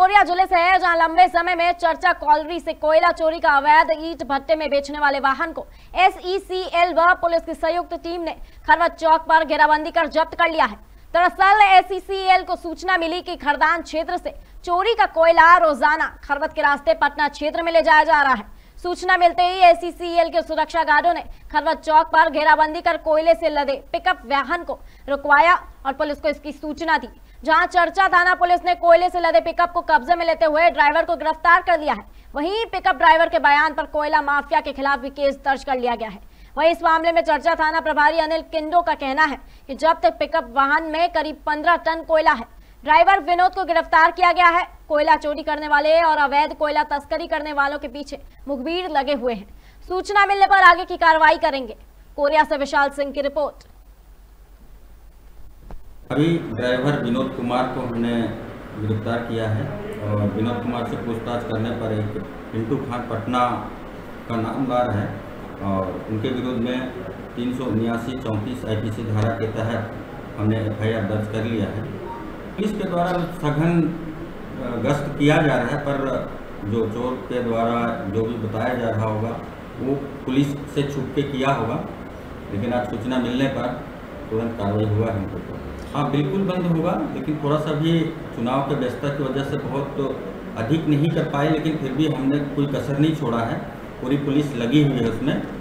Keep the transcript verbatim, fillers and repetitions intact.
Korea जिले से है, जहां लंबे समय में चर्चा कॉलरी से कोयला चोरी का अवैध ईट भट्टे में बेचने वाले वाहन को एस ई सी एल व पुलिस की संयुक्त टीम ने खरवत चौक पर घेराबंदी कर जब्त कर लिया है। दरअसल एस ई सी एल को सूचना मिली कि खरदान क्षेत्र से चोरी का कोयला रोजाना खरवत के रास्ते पटना क्षेत्र में ले जाया जा रहा है। सूचना मिलते ही एस ई सी एल के सुरक्षा गार्डों ने खरवत चौक पर घेराबंदी कर कोयले से लदे पिकअप वाहन को रुकवाया और पुलिस को इसकी सूचना दी, जहां चर्चा थाना पुलिस ने कोयले से लदे पिकअप को कब्जे में लेते हुए ड्राइवर को गिरफ्तार कर लिया है। वहीं पिकअप ड्राइवर के बयान पर कोयला माफिया के खिलाफ भी केस दर्ज कर लिया गया है। वहीं इस मामले में चर्चा थाना प्रभारी अनिल किंडो का कहना है कि जब तक पिकअप वाहन में करीब पंद्रह टन कोयला है। ड्राइवर विनोद को गिरफ्तार किया गया है। कोयला चोरी करने वाले और अवैध कोयला तस्करी करने वालों के पीछे मुखबिर लगे हुए हैं। सूचना मिलने पर आगे की कार्रवाई करेंगे। कोरिया से विशाल सिंह की रिपोर्ट। अभी ड्राइवर विनोद कुमार को हमने गिरफ्तार किया है और विनोद कुमार से पूछताछ करने पर एक पिंटू खान पटना का नामदार है और उनके विरुद्ध में तीन सौ उन्यासी चौंतीस आई पी सी धारा के तहत हमने एफ आई आर दर्ज कर लिया है। पुलिस के द्वारा सघन गश्त किया जा रहा है, पर जो चोर के द्वारा जो भी बताया जा रहा होगा वो पुलिस से छुप के किया होगा, लेकिन आज सूचना मिलने पर तुरंत कार्रवाई हुआ है। उनको हाँ बिल्कुल बंद होगा, लेकिन थोड़ा सा भी चुनाव के व्यस्तता की वजह से बहुत तो अधिक नहीं कर पाए, लेकिन फिर भी हमने कोई कसर नहीं छोड़ा है। पूरी पुलिस लगी हुई है उसमें।